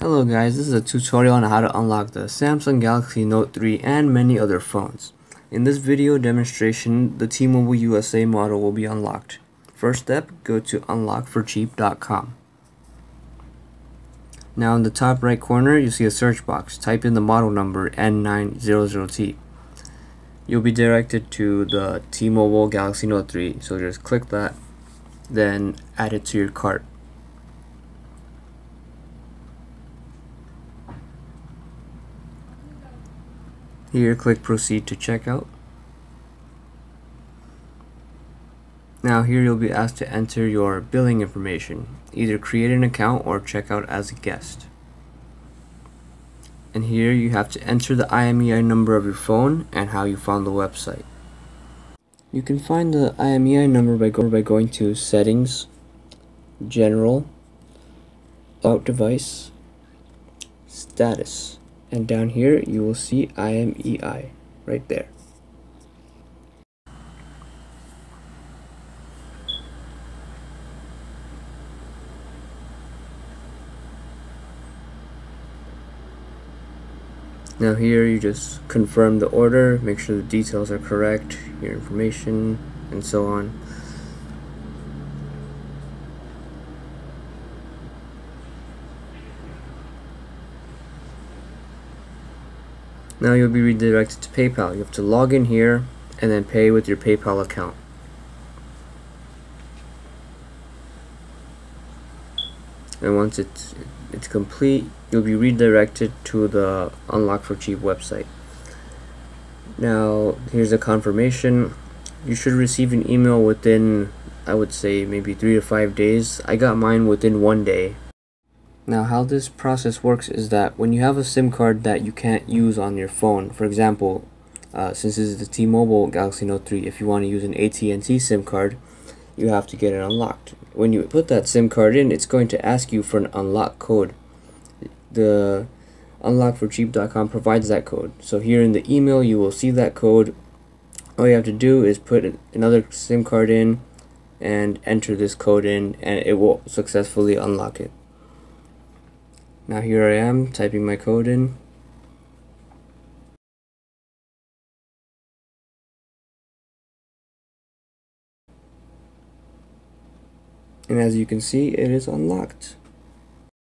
Hello guys, this is a tutorial on how to unlock the Samsung Galaxy Note 3 and many other phones. In this video demonstration, the T-Mobile USA model will be unlocked. First step, go to unlockforcheap.com. Now in the top right corner, you see a search box. Type in the model number N900T. You'll be directed to the T-Mobile Galaxy Note 3, so just click that, then add it to your cart. Here, click proceed to checkout. Now here you'll be asked to enter your billing information. Either create an account or check out as a guest. And here you have to enter the IMEI number of your phone and how you found the website. You can find the IMEI number by going to Settings, General, About Device, Status. And down here you will see IMEI right there. Now here you just confirm the order, make sure the details are correct, your information, and so on. Now you'll be redirected to PayPal. You have to log in here and then pay with your PayPal account. And once it's complete, you'll be redirected to the Unlock for Cheap website. Now here's a confirmation. You should receive an email within, I would say, maybe 3 to 5 days. I got mine within 1 day. Now how this process works is that when you have a SIM card that you can't use on your phone, for example, since this is the T-Mobile Galaxy Note 3, if you want to use an AT&T SIM card, you have to get it unlocked. When you put that SIM card in, it's going to ask you for an unlock code. The unlockforcheap.com provides that code. So here in the email you will see that code. All you have to do is put another SIM card in and enter this code in, and it will successfully unlock it. Now here I am, typing my code in. And as you can see, it is unlocked.